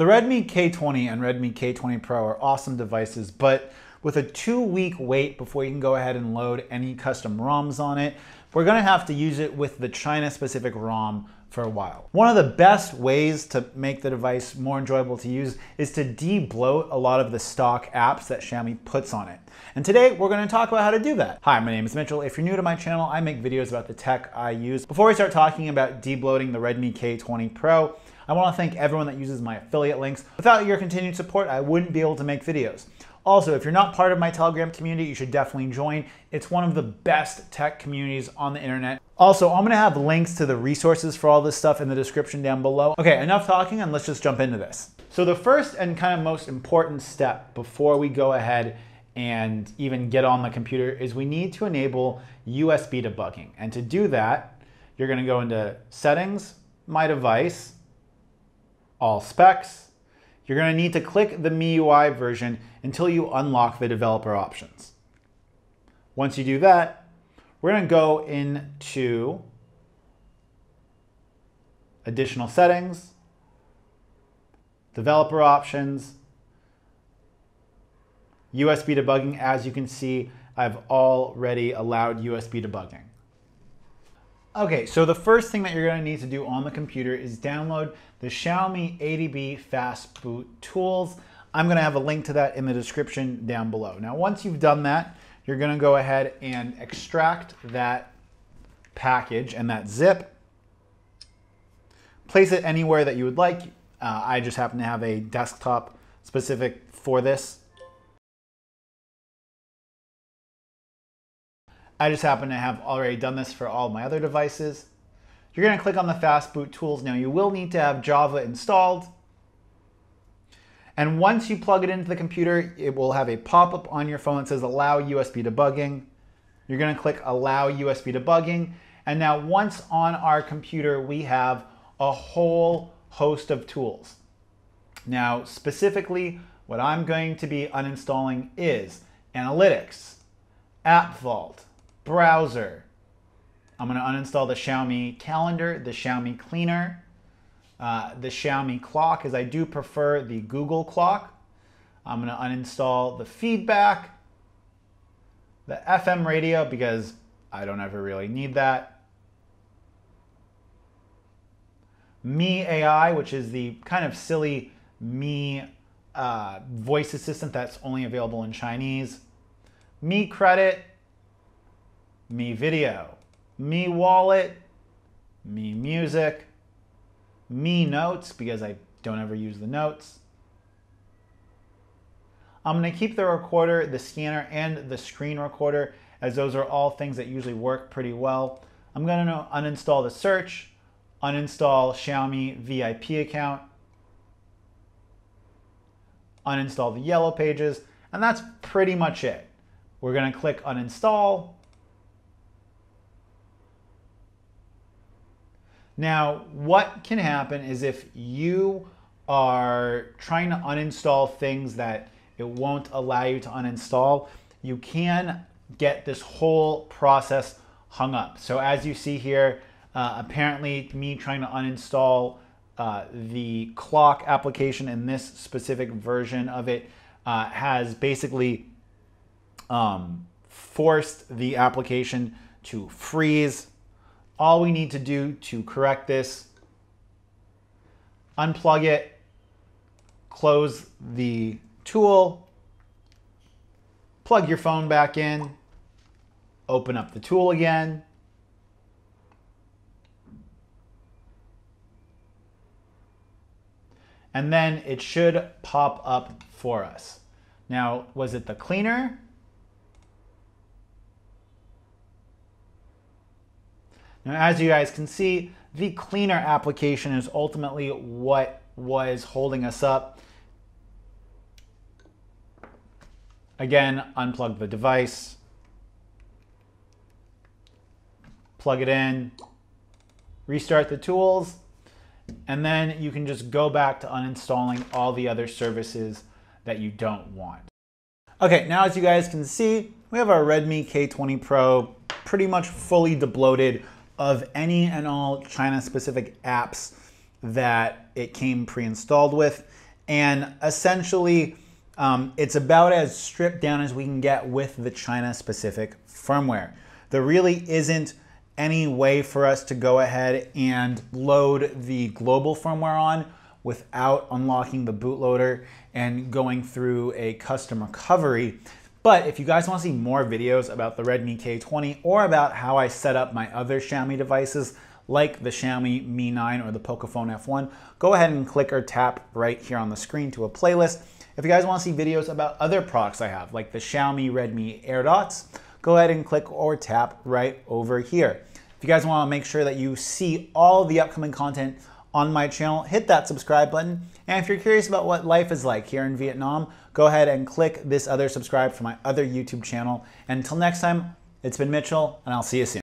The Redmi K20 and Redmi K20 Pro are awesome devices, but with a 2-week wait before you can go ahead and load any custom ROMs on it, we're gonna have to use it with the China-specific ROM for a while. One of the best ways to make the device more enjoyable to use is to de-bloat a lot of the stock apps that Xiaomi puts on it. And today, we're gonna talk about how to do that. Hi, my name is Mitchell. If you're new to my channel, I make videos about the tech I use. Before we start talking about de-bloating the Redmi K20 Pro, I wanna thank everyone that uses my affiliate links. Without your continued support, I wouldn't be able to make videos. Also, if you're not part of my Telegram community, you should definitely join. It's one of the best tech communities on the internet. Also, I'm gonna have links to the resources for all this stuff in the description down below. Okay, enough talking and let's just jump into this. So the first and kind of most important step before we go ahead and even get on the computer is we need to enable USB debugging. And to do that, you're gonna go into Settings, My Device, All Specs. You're gonna need to click the MIUI version until you unlock the developer options. Once you do that, we're gonna go into Additional Settings, Developer Options, USB Debugging. As you can see, I've already allowed USB debugging. Okay, so the first thing that you're gonna need to do on the computer is download the Xiaomi ADB Fastboot tools. I'm gonna have a link to that in the description down below. Now, once you've done that, you're gonna go ahead and extract that package and that zip. Place it anywhere that you would like. I just happen to have a desktop specific for this. I just happen to have already done this for all my other devices. You're gonna click on the Fastboot tools. Now, you will need to have Java installed. And once you plug it into the computer, it will have a pop-up on your phone that says allow USB debugging. You're gonna click allow USB debugging. And now once on our computer, we have a whole host of tools. Now, specifically, what I'm going to be uninstalling is Analytics, App Vault, Browser. I'm going to uninstall the Xiaomi Calendar, the Xiaomi Cleaner, the Xiaomi Clock, as I do prefer the Google Clock. I'm going to uninstall the Feedback, the FM Radio, because I don't ever really need that. Mi AI, which is the kind of silly Mi voice assistant that's only available in Chinese. Mi Credit, Mi Video, Mi Wallet, Mi Music, Mi Notes, because I don't ever use the notes. I'm going to keep the recorder, the scanner, and the screen recorder, as those are all things that usually work pretty well. I'm going to uninstall the search, uninstall Xiaomi VIP account, uninstall the yellow pages, and that's pretty much it. We're going to click uninstall. Now, what can happen is if you are trying to uninstall things that it won't allow you to uninstall, you can get this whole process hung up. So as you see here, apparently me trying to uninstall the clock application in this specific version of it has basically forced the application to freeze. All we need to do to correct this, unplug it, close the tool, plug your phone back in, open up the tool again, and then it should pop up for us. Now, was it the Cleaner? Now, as you guys can see, the Cleaner application is ultimately what was holding us up. Again, unplug the device, plug it in, restart the tools, and then you can just go back to uninstalling all the other services that you don't want. Okay, now as you guys can see, we have our Redmi K20 Pro pretty much fully debloated of any and all China-specific apps that it came pre-installed with. And essentially, it's about as stripped down as we can get with the China-specific firmware. There really isn't any way for us to go ahead and load the global firmware on without unlocking the bootloader and going through a custom recovery. But if you guys want to see more videos about the Redmi K20 or about how I set up my other Xiaomi devices like the Xiaomi Mi 9 or the Pocophone F1, go ahead and click or tap right here on the screen to a playlist. If you guys want to see videos about other products I have like the Xiaomi Redmi AirDots, go ahead and click or tap right over here. If you guys want to make sure that you see all the upcoming content on my channel, hit that subscribe button. And if you're curious about what life is like here in Vietnam, go ahead and click this other subscribe for my other YouTube channel. And until next time, it's been Mitchell, and I'll see you soon.